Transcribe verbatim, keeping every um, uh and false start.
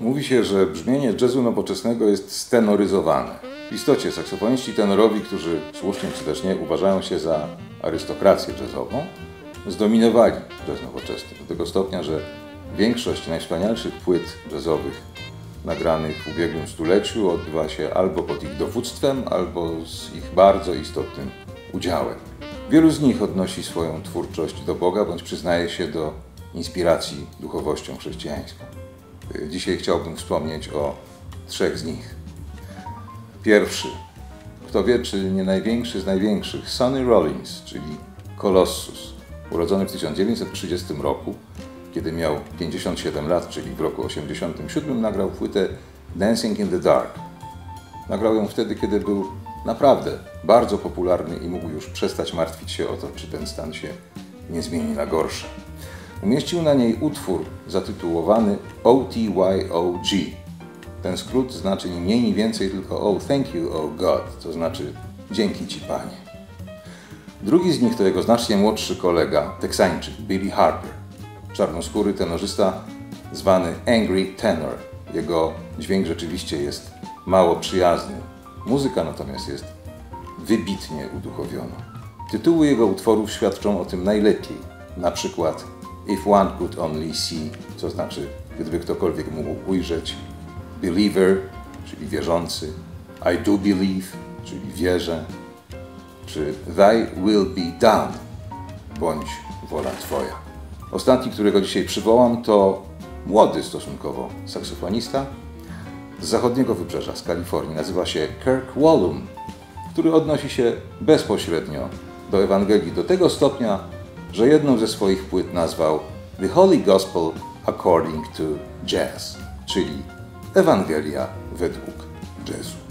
Mówi się, że brzmienie jazzu nowoczesnego jest stenoryzowane. W istocie saksofoniści tenorowi, którzy słusznie czy też nie uważają się za arystokrację jazzową, zdominowali jazz nowoczesny do tego stopnia, że większość najwspanialszych płyt jazzowych nagranych w ubiegłym stuleciu odbywa się albo pod ich dowództwem, albo z ich bardzo istotnym udziałem. Wielu z nich odnosi swoją twórczość do Boga, bądź przyznaje się do inspiracji duchowością chrześcijańską. Dzisiaj chciałbym wspomnieć o trzech z nich. Pierwszy, kto wie, czy nie największy z największych, Sonny Rollins, czyli Kolossus, urodzony w tysiąc dziewięćset trzydziestym roku, kiedy miał pięćdziesiąt siedem lat, czyli w roku osiemdziesiątym siódmym, nagrał płytę Dancing in the Dark. Nagrał ją wtedy, kiedy był naprawdę bardzo popularny i mógł już przestać martwić się o to, czy ten stan się nie zmieni na gorsze. Umieścił na niej utwór zatytułowany O T Y O G. Ten skrót znaczy ni mniej, ni więcej, tylko "Oh, thank you, oh God", to znaczy "Dzięki Ci, Panie". Drugi z nich to jego znacznie młodszy kolega, Teksańczyk Billy Harper, czarnoskóry tenorzysta zwany Angry Tenor. Jego dźwięk rzeczywiście jest mało przyjazny, muzyka natomiast jest wybitnie uduchowiona. Tytuły jego utworów świadczą o tym najlepiej, na przykład If One Could Only See, co znaczy, gdyby ktokolwiek mógł ujrzeć, Believer, czyli wierzący, I Do Believe, czyli wierzę, czy Thy Will Be Done, bądź wola Twoja. Ostatni, którego dzisiaj przywołam, to młody stosunkowo saksofonista z zachodniego wybrzeża, z Kalifornii. Nazywa się Kirk Whalum, który odnosi się bezpośrednio do Ewangelii do tego stopnia, że jedną ze swoich płyt nazwał The Holy Gospel According to Jazz, czyli Ewangelia według Jazzu.